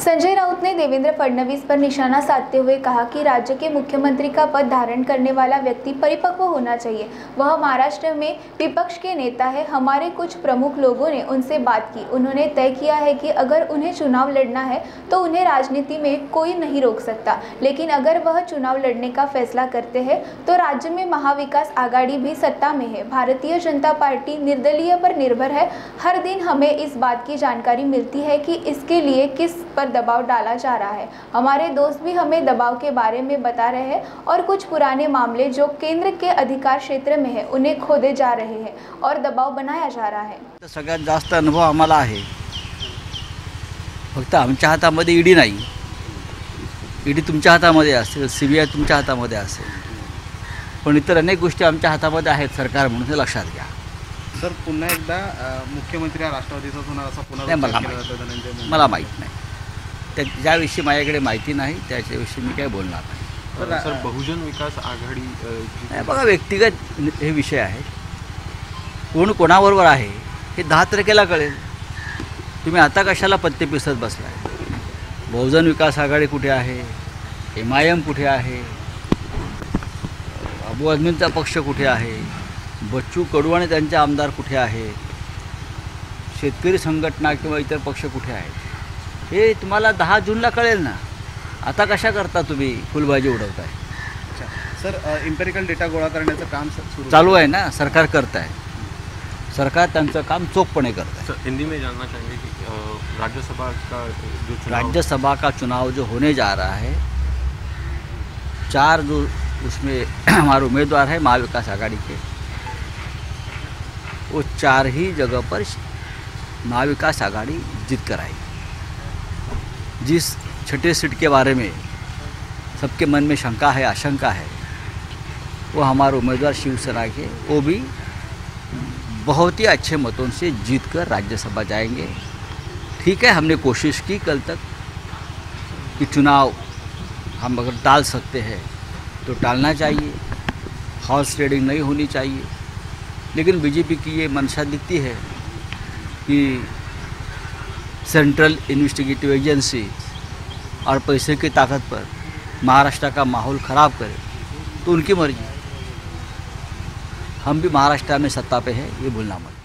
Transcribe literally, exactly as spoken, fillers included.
संजय राउत ने देवेंद्र फडणवीस पर निशाना साधते हुए कहा कि राज्य के मुख्यमंत्री का पद धारण करने वाला व्यक्ति परिपक्व होना चाहिए। वह महाराष्ट्र में विपक्ष के नेता है। हमारे कुछ प्रमुख लोगों ने उनसे बात की। उन्होंने तय किया है कि अगर उन्हें चुनाव लड़ना है तो उन्हें राजनीति में कोई नहीं रोक सकता, लेकिन अगर वह चुनाव लड़ने का फैसला करते हैं तो राज्य में महाविकास आघाड़ी भी सत्ता में है। भारतीय जनता पार्टी निर्दलीय पर निर्भर है। हर दिन हमें इस बात की जानकारी मिलती है कि इसके लिए किस पर दबाव डाला जा रहा है। हमारे दोस्त भी हमें दबाव के बारे में बता रहे हैं और कुछ पुराने मामले जो केंद्र के अधिकार क्षेत्र में है उन्हें खोदे जा रहे हैं और दबाव बनाया जा रहा है। सगळ्यात जास्त अनुभव आम्हाला आहे। फक्त आमच्या हातामध्ये ईडी नाही, ईडी तुमच्या हातामध्ये असेल, सीबीआई तुमच्या हातामध्ये असेल, पण इतर अनेक गोष्टी आमच्या हातामध्ये आहेत सरकार म्हणून, लक्षात घ्या। सर, पुन्हा एकदा मुख्यमंत्री राष्ट्रवादीचा होणार असा पुनरावलोकन केला जातो, मला माहित नाही, ज्याविषयी माझ्याकडे माहिती नाही त्याच्याविषयी मी काय बोलणार नाही। सर, बहुजन विकास आघाडी बघा, व्यक्तिगत हे विषय आहे, कोण कोणाबरोबर आहे हे दहा तारखेला कळेल। तुम्ही आता कशाला पत्ते पिसत बसलाय? बहुजन विकास आघाडी कुठे आहे, एम आई एम कुठे आहे, आम आदमीचा पक्ष कुठे आहे, बच्चू कडू आणि त्यांचे आमदार कुठे आहे, शेतकरी संघटना किंवा इतर पक्ष कुठे आहेत हे तुम्हाला दहा जूनला कळेल ना। आता कशा करता तुम्ही फुलबाजी उडवताय? सर, एम्पिरिकल डेटा गोळा करण्याचं काम सुरू चालू आहे ना, सरकार करत आहे, सरकार त्यांचं काम चोखपणे करत आहे। सर, हिंदी में जानना चाहेंगे कि राज्यसभा का जो राज्यसभा का चुनाव जो होने जा रहा है, चार जो उसमें हमारे उम्मीदवार है महाविकास आघाड़ी के, वो चार ही जगह पर महाविकास आघाड़ी जीत कर आएगी। जिस छठे सीट के बारे में सबके मन में शंका है, आशंका है, वो हमारे उम्मीदवार शिवसेना के, वो भी बहुत ही अच्छे मतों से जीतकर राज्यसभा जाएंगे। ठीक है, हमने कोशिश की कल तक कि चुनाव हम अगर टाल सकते हैं तो टालना चाहिए, हॉर्स ट्रेडिंग नहीं होनी चाहिए, लेकिन बीजेपी की ये मंशा दिखती है कि सेंट्रल इन्वेस्टिगेटिव एजेंसी और पैसे की ताकत पर महाराष्ट्र का माहौल ख़राब करे तो उनकी मर्जी। हम भी महाराष्ट्र में सत्ता पे हैं ये भूलना मत।